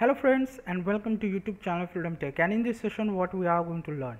Hello friends, and welcome to YouTube channel FREEDOM TECH. And in this session what we are going to learn,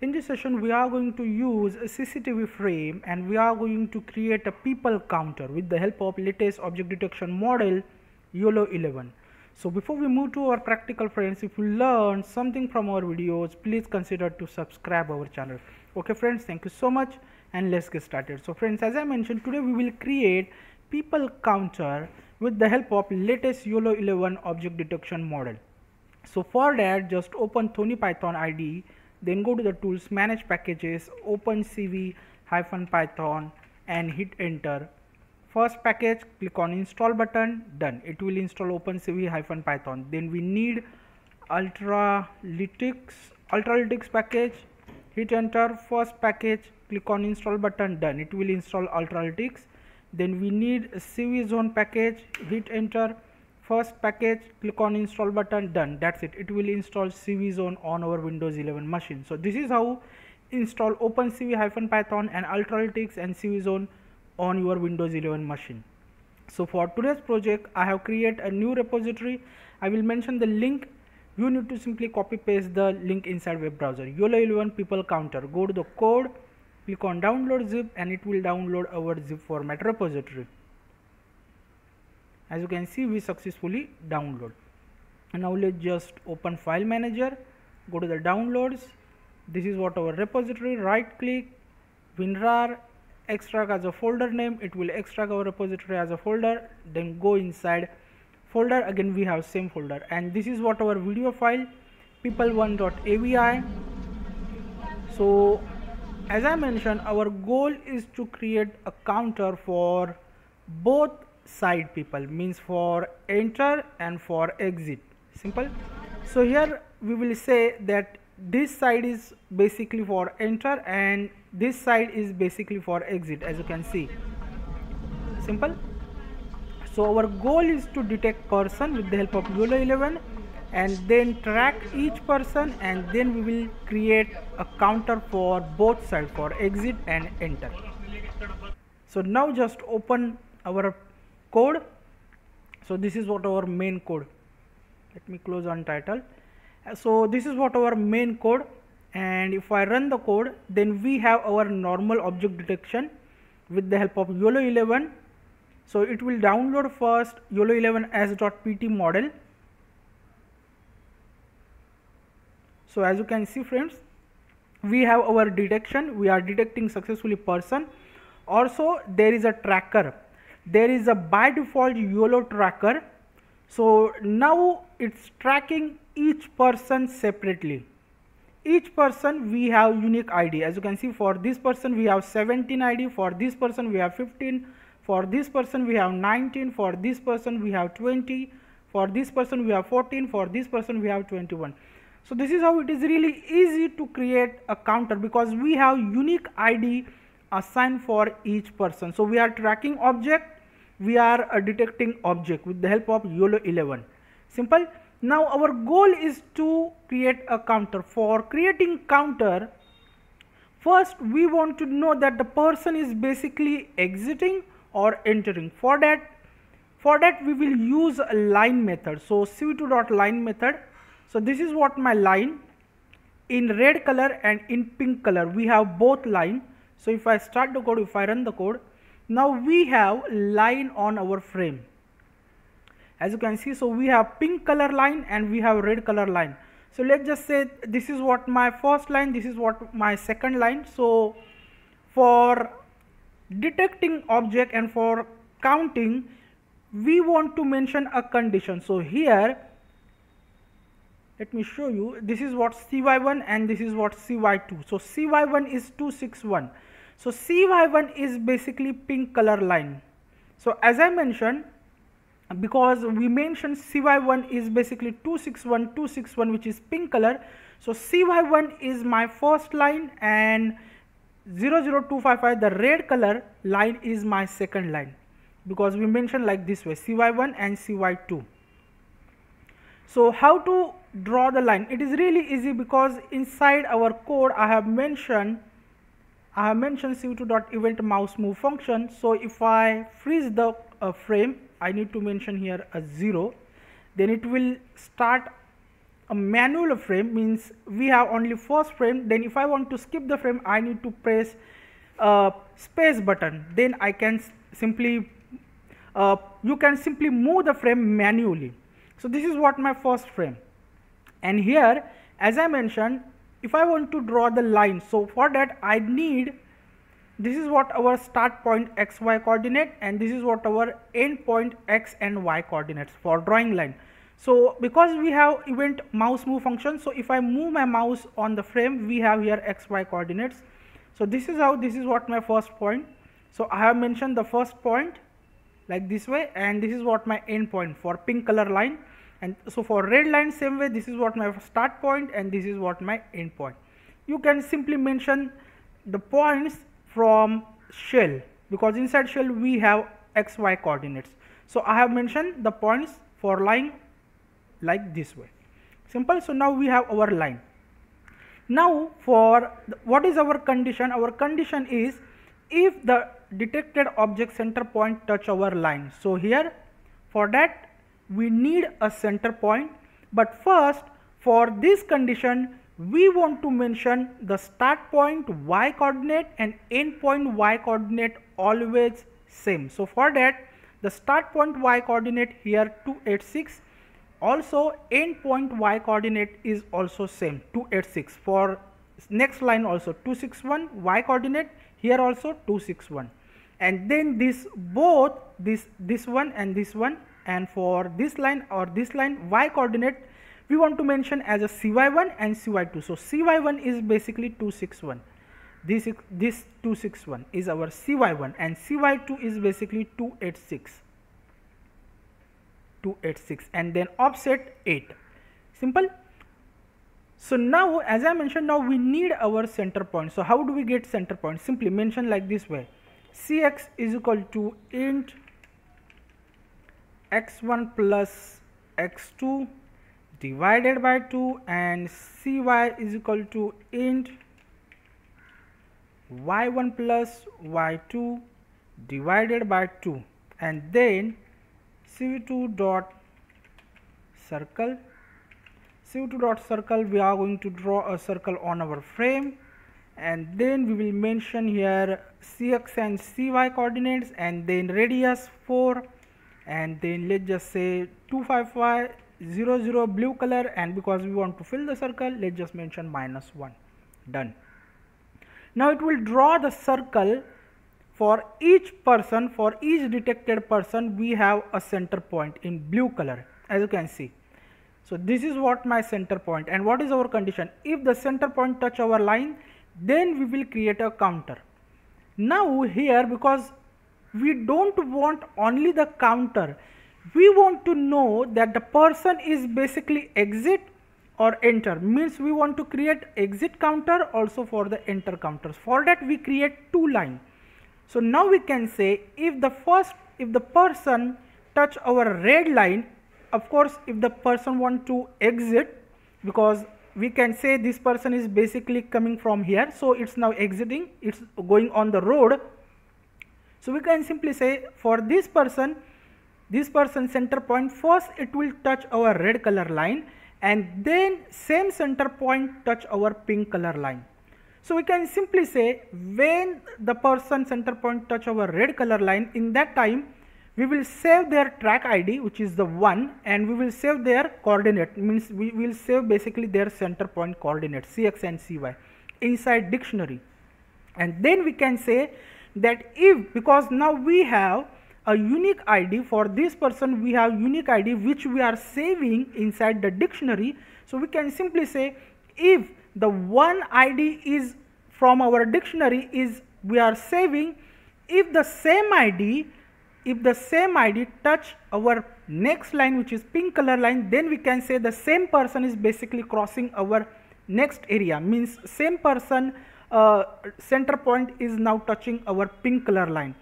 in this session we are going to use a CCTV frame and we are going to create a people counter with the help of latest object detection model YOLOv11. So before we move to our practical, friends, if you learn something from our videos, please consider to subscribe our channel. Okay friends, thank you so much, and let's get started. So friends, as I mentioned, today we will create people counter with the help of latest YOLOv11 object detection model. So for that, just open Thonny Python IDE, then go to the tools, manage packages, open cv-python and hit enter. First package, click on install button, done. It will install open cv-python. Then we need ultralytics package, hit enter. First package, click on install button, done. It will install ultralytics. Then we need a cvzone package, hit enter. First package, click on install button, done. That's it. It will install cvzone on our Windows 11 machine. So this is how install opencv-python and ultralytics and cvzone on your Windows 11 machine. So for today's project, I have created a new repository. I will mention the link. You need to simply copy paste the link inside web browser. YOLOv11 people counter. Go to the code, click on download zip, and it will download our zip format repository. As you can see, we successfully download. And now let's just open file manager, go to the downloads. This is what our repository. Right click, winrar, extract as a folder name. It will extract our repository as a folder. Then go inside folder. Again we have same folder, and this is what our video file, people1.avi. So as I mentioned, our goal is to create a counter for both side people, means for enter and for exit. Simple. So here we will say that this side is basically for enter and this side is basically for exit, as you can see. Simple. So our goal is to detect person with the help of YOLOv11 and then track each person, and then we will create a counter for both sides, for exit and enter. So now just open our code. So this is what our main code. Let me close untitled. So this is what our main code, and if I run the code, then we have our normal object detection with the help of YOLOv11. So it will download first YOLOv11 as.pt model. So as you can see, friends, we have our detection. We are detecting successfully person. Also there is a tracker. There is a by default YOLO tracker. So now it's tracking each person separately. Each person we have unique ID. As you can see, for this person we have 17 ID, for this person we have 15, for this person we have 19, for this person we have 20, for this person we have 14, for this person we have 21. So this is how it is really easy to create a counter, because we have unique ID assigned for each person. So we are tracking object, we are detecting object with the help of YOLOv11. Simple. Now our goal is to create a counter. For creating counter, first we want to know that the person is basically exiting or entering. For that we will use a line method. So cv2.line method. So this is what my line, in red color and in pink color we have both line. So if I start the code, if I run the code, now we have line on our frame, as you can see. So we have pink color line and we have red color line. So let's just say this is what my first line, this is what my second line. So for detecting object and for counting, we want to mention a condition. So here, let me show you, this is what CY1 and this is what CY2. So CY1 is 261. So CY1 is basically pink color line. So as I mentioned, because we mentioned CY1 is basically 261, which is pink color. So CY1 is my first line and 00255, the red color line, is my second line, because we mentioned like this way, CY1 and CY2. So how to draw the line? It is really easy, because inside our code I have mentioned cv2.eventMouseMove function. So if I freeze the frame, I need to mention here a 0. then it will start a manual frame, means we have only first frame. Then if I want to skip the frame, I need to press space button, then I can simply you can simply move the frame manually. So this is what my first frame, and here as I mentioned, if I want to draw the line, so for that I need, this is what our start point xy coordinate, and this is what our end point x and y coordinates for drawing line. So because we have event mouse move function, so if I move my mouse on the frame, we have here xy coordinates. So this is how, this is what my first point. So I have mentioned the first point like this way, and this is what my end point for pink color line. And so for red line same way, this is what my start point and this is what my end point. You can simply mention the points from shell, because inside shell we have xy coordinates. So I have mentioned the points for line like this way. Simple. So now we have our line. Now for what is our condition? Our condition is if the detected object center point touch our line. So here for that we need a center point, but first for this condition we want to mention the start point y coordinate and end point y coordinate always same. So for that the start point y coordinate here 286, also end point y coordinate is also same 286. For next line also 261 y coordinate, here also 261, and then this both this one and this one, and for this line or this line y coordinate we want to mention as a cy1 and cy2. So cy1 is basically 261, this 261 is our cy1, and cy2 is basically 286, and then offset 8. Simple. So now as I mentioned, now we need our center point. So how do we get center point? Simply mention like this way, cx is equal to int x1 plus x2 divided by 2, and cy is equal to int y1 plus y2 divided by 2, and then cv2 dot circle. cv2 dot circle, we are going to draw a circle on our frame, and then we will mention here cx and cy coordinates, and then radius 4, and then let's just say 255 00 blue color, and because we want to fill the circle, let's just mention -1. Done. Now it will draw the circle. For each person, for each detected person, we have a center point in blue color, as you can see. So this is what my center point, and what is our condition? If the center point touch our line, then we will create a counter. Now here, because we don't want only the counter, we want to know that the person is basically exit or enter, means we want to create exit counter also for the enter counters. For that we create two lines. So now we can say if the person touch our red line, of course if the person want to exit, because we can say this person is basically coming from here, so it's now exiting, it's going on the road. So we can simply say for this person center point, first it will touch our red color line, and then same center point touch our pink color line. So we can simply say when the person center point touch our red color line, in that time we will save their track ID, which is the 1, and we will save their coordinate, means we will save basically their center point coordinate cx and cy inside dictionary. And then we can say that if, because now we have a unique ID for this person, we have unique ID which we are saving inside the dictionary. So we can simply say if the one ID is from our dictionary is we are saving, if the same ID touch our next line, which is pink color line, then we can say the same person is basically crossing our next area, means same person center point is now touching our pink color line.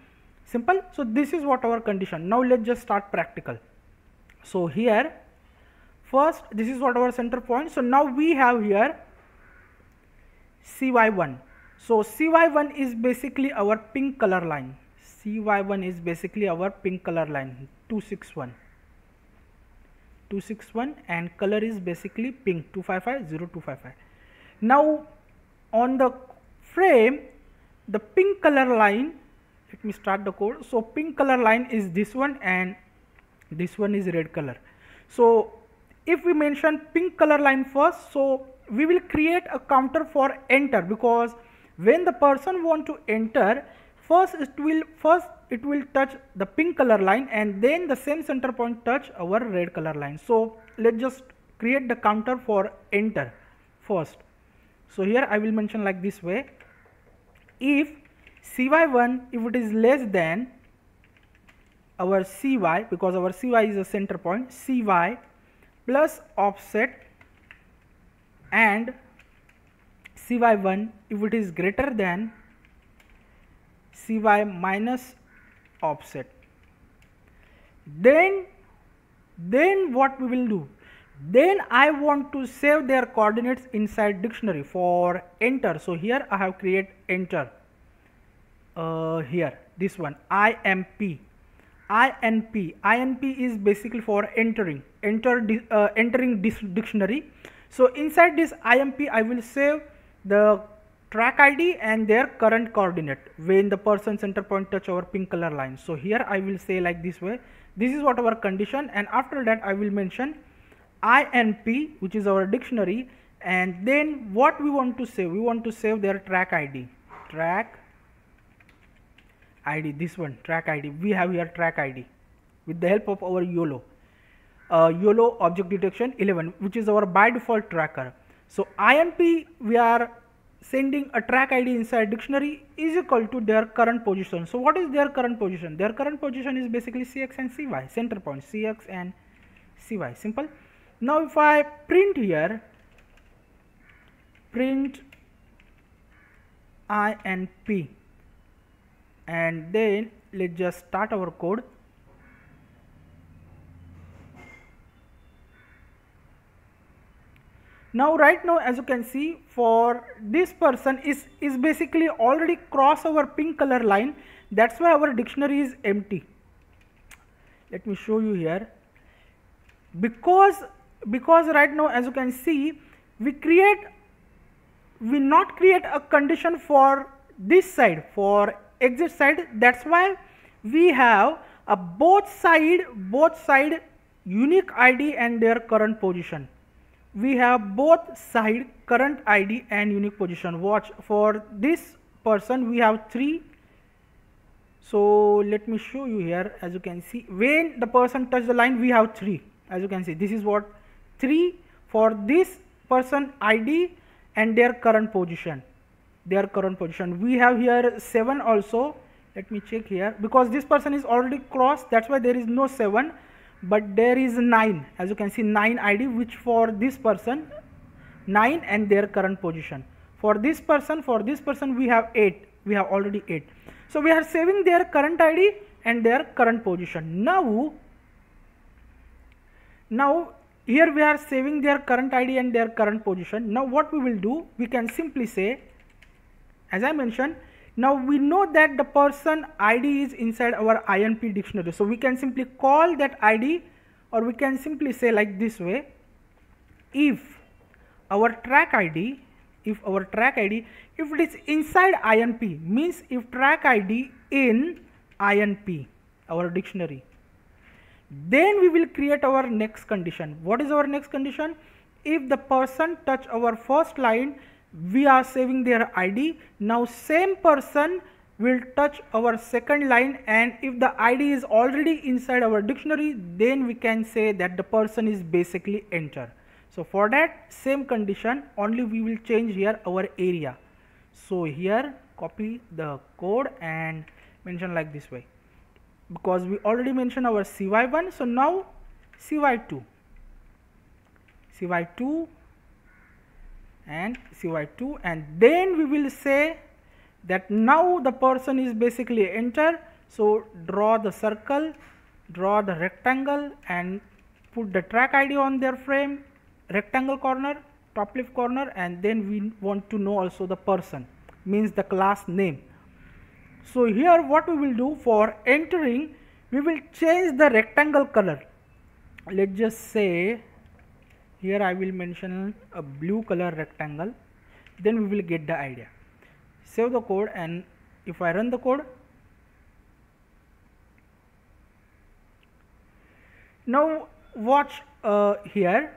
Simple. So this is what our condition. Now let's just start practical. So here first, this is what our center point. So now we have here cy1. So cy1 is basically our pink color line. cy1 is basically our pink color line 261. 261 and color is basically pink 2550255. Now on the frame, the pink color line, let me start the code. So pink color line is this one and this one is red color. So if we mention pink color line first, so we will create a counter for enter, because when the person want to enter, first it will touch the pink color line and then the same center point touch our red color line. So let's just create the counter for enter first. So here I will mention like this way, if cy1, if it is less than our cy, because our cy is a center point, cy plus offset, and cy1 if it is greater than cy minus offset, then what we will do, then I want to save their coordinates inside dictionary for enter. So here I have create enter, here this one INP is basically for entering, entering this dictionary. So inside this IMP I will save the track ID and their current coordinate when the person center point touch our pink color line. So here I will say like this way, this is what our condition, and after that I will mention INP, which is our dictionary, and then what we want to save, we want to save their track ID, this one track ID, we have here track ID with the help of our YOLO object detection 11, which is our by default tracker. So INP, we are sending a track ID inside dictionary is equal to their current position. So what is their current position? Their current position is basically CX and CY, center point CX and CY, simple. Now if I print here, print INP, and then let's just start our code. Now right now as you can see, for this person is basically already cross our pink color line, that's why our dictionary is empty. Let me show you here, because right now as you can see, we not create a condition for this side, for exit side, that's why we have a both side unique ID and their current position. We have both side current ID and unique position. Watch, for this person we have 3. So let me show you here, as you can see, when the person touch the line we have 3, as you can see, this is what 3 for this person ID and their current position. We have here 7 also. Let me check here, because this person is already crossed, that's why there is no 7, but there is 9, as you can see, 9 ID, which for this person 9 and their current position. For this person we have 8, we have already 8. So we are saving their current ID and their current position. Now here we are saving their current ID and their current position. Now what we will do, we can simply say, as I mentioned, now we know that the person ID is inside our INP dictionary, so we can simply call that ID, or we can simply say like this way, if our track ID if it is inside INP, means if track ID in INP, our dictionary, then we will create our next condition. What is our next condition? If the person touch our first line, we are saving their ID. Now same person will touch our second line, and if the ID is already inside our dictionary, then we can say that the person is basically enter. So for that same condition only we will change here our area. So here copy the code and mention like this way, because we already mentioned our CY1, so now CY2 and then we will say that now the person is basically enter. So draw the circle, draw the rectangle, and put the track ID on their frame, rectangle corner, top left corner, and then we want to know also the person, means the class name. So here what we will do, for entering we will change the rectangle color. let's just say here I will mention a blue color rectangle, then we will get the idea. Save the code, and if I run the code, now watch here,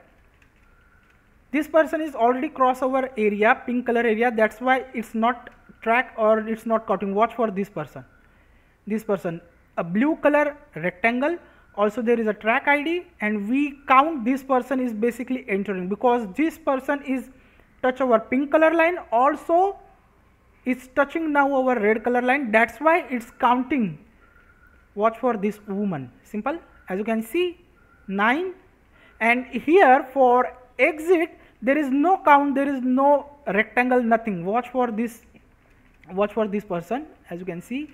this person is already cross over area, pink color area, that's why it's not track or it's not cutting. Watch for this person, a blue color rectangle, also there is a track ID, and we count this person is basically entering, because this person is touch our pink color line, also it's touching now our red color line, that's why it's counting. Watch for this woman, simple, as you can see 9. And here for exit there is no count, there is no rectangle, nothing. Watch for this, person, as you can see,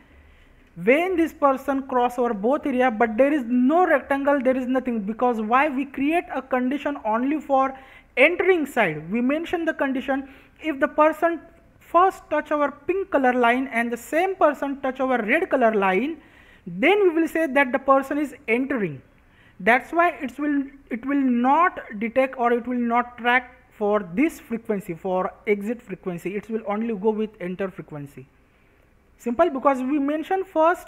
when this person cross over both area, but there is no rectangle, there is nothing, because why? We create a condition only for entering side. We mention the condition, if the person first touch our pink color line and the same person touch our red color line, then we will say that the person is entering. That's why it will not detect or it will not track for this frequency, for exit frequency. It will only go with enter frequency. Simple, because we mention first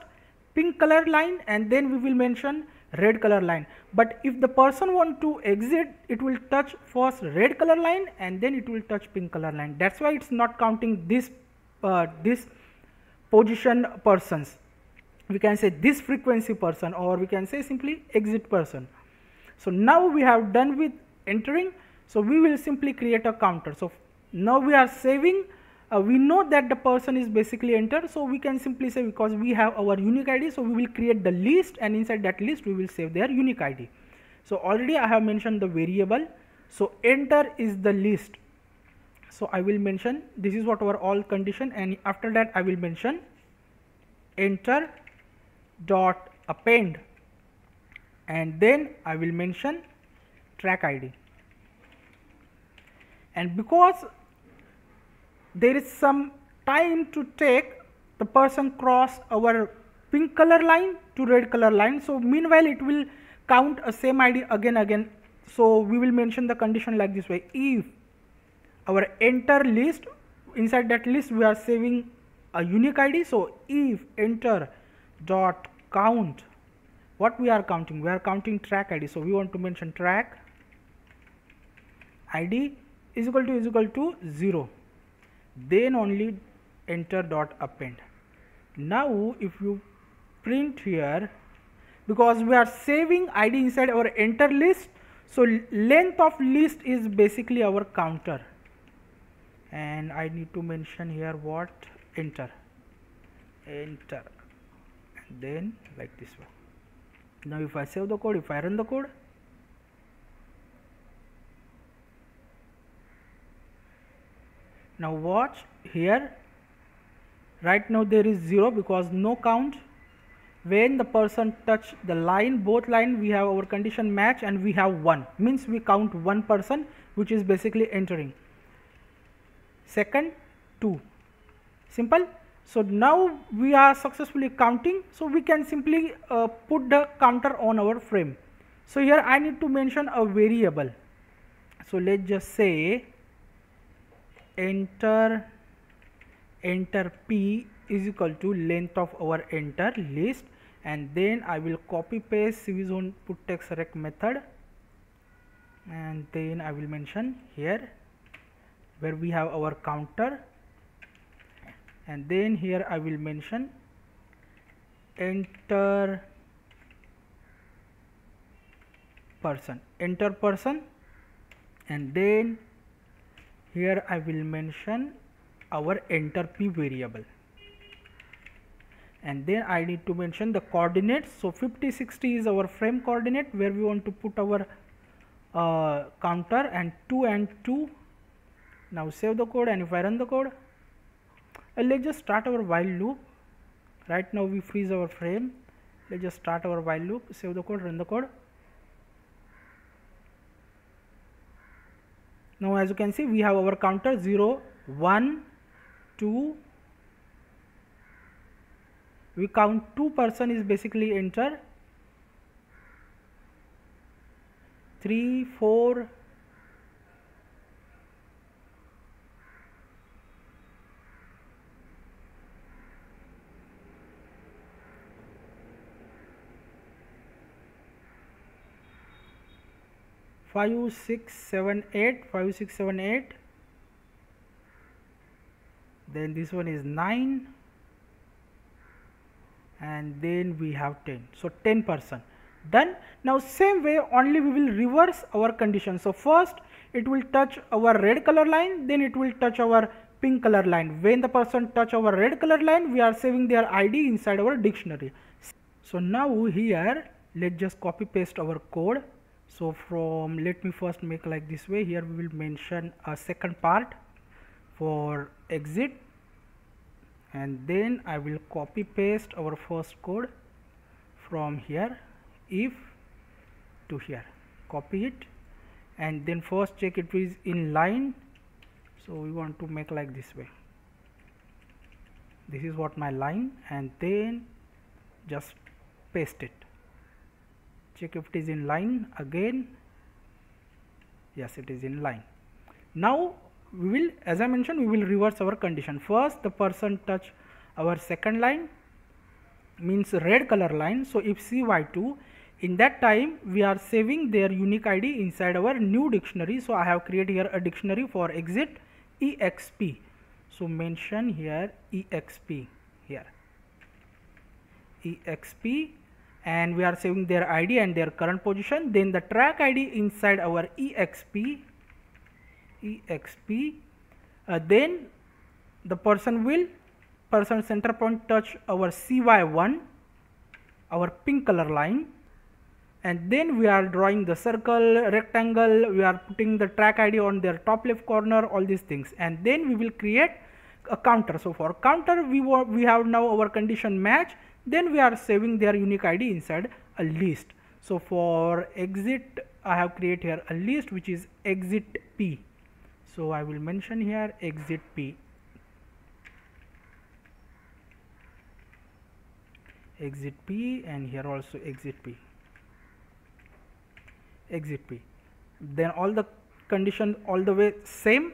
pink color line and then we will mention red color line. But if the person want to exit, it will touch first red color line and then it will touch pink color line. That's why it's not counting this position persons. We can say this frequency person, or we can say simply exit person. So now we have done with entering, so we will simply create a counter. So now we are saving, we know that the person is basically entered, so we can simply say, because we have our unique ID, so we will create the list, and inside that list we will save their unique ID. So already I have mentioned the variable, so enter is the list. So I will mention this is what our all condition, and after that I will mention enter dot append, and then I will mention track ID. And because there is some time to take, the person cross our pink color line to red color line, so meanwhile it will count a same ID again. So we will mention the condition like this way, if our enter list, inside that list we are saving a unique ID, so if enter dot count, what we are counting? We are counting track ID, so we want to mention track ID is equal to 0, then only enter dot append. Now if you print here, because we are saving ID inside our enter list, so length of list is basically our counter, and I need to mention here what, enter, then like this one. Now if I save the code, if I run the code, now watch here, right now there is 0 because no count. When the person touch the line, both line, we have our condition match and we have 1, means we count one person, which is basically entering. Second 2, simple. So now we are successfully counting, so we can simply put the counter on our frame. So here I need to mention a variable, so let's just say enter p is equal to length of our enter list, and then I will copy paste cvzone put text rect method, and then I will mention here where we have our counter, and then here I will mention enter person, and then here I will mention our enter p variable, and then I need to mention the coordinates. So 50, 60 is our frame coordinate where we want to put our counter, and 2 and 2. Now save the code, and if I run the code, let's just start our while loop. Right now we freeze our frame, let's just start our while loop, save the code, run the code. Now as you can see, we have our counter 0, 1, 2, we count 2 person is basically enter, 3, 4, five, six, seven, eight, 5, 6, 7, 8. Then this one is 9, and then we have 10. So 10%. Done. Now same way only we will reverse our condition. So first it will touch our red color line, then it will touch our pink color line. When the person touch our red color line, we are saving their ID inside our dictionary. So now here let's just copy paste our code. So from, let me first make like this way. Here we will mention a second part for exit, and then I will copy paste our first code from here if to here, copy it, and then first check it is in line. So we want to make like this way. This is what my line, and then just paste it. Check if it is in line again. Yes, it is in line. Now we will, as I mentioned, we will reverse our condition. First the person touch our second line, means red color line. So if CY2, in that time we are saving their unique ID inside our new dictionary. So I have created here a dictionary for exit, EXP. So mention here EXP, here EXP, and we are saving their ID and their current position. Then the track ID inside our EXP. Then the person center point touch our CY1, our pink color line, and then we are drawing the circle, rectangle, we are putting the track ID on their top left corner, all these things, and then we will create a counter. So for counter we have now our condition match, then we are saving their unique ID inside a list. So for exit I have created here a list which is exit P. So I will mention here exit P. Exit P, and here also exit P, exit P. Then all the condition all the way same,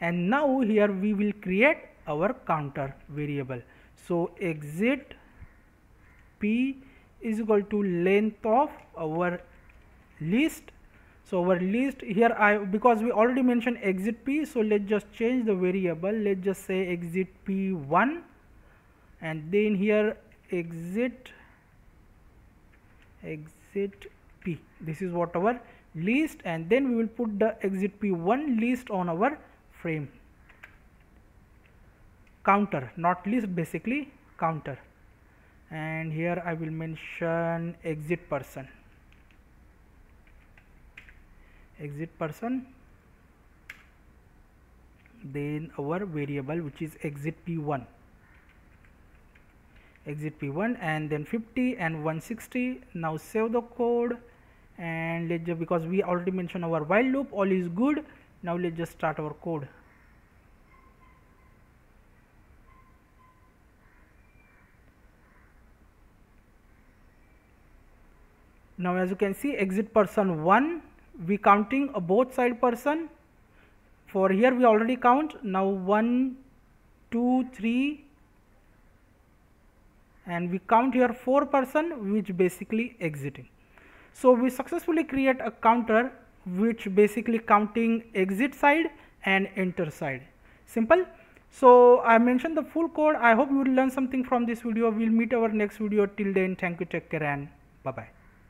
and now here we will create our counter variable. So exit P is equal to length of our list. So our list here, because we already mentioned exit P, so let's just change the variable. Let's just say exit P1, and then here exit P. This is what our list, and then we will put the exit P1 list on our frame, counter, not list, basically counter. And here I will mention exit person, then our variable which is exit P1, and then 50 and 160. Now save the code, and let's just, because we already mentioned our while loop, all is good. Now let's just start our code. Now as you can see, exit person 1, we counting a both side person. For here we already count now 1, 2, 3, and we count here 4 person, which basically exiting. So we successfully create a counter which basically counting exit side and enter side. Simple. So I mentioned the full code. I hope you will learn something from this video. We'll meet our next video. Till then, thank you, take care, and bye bye.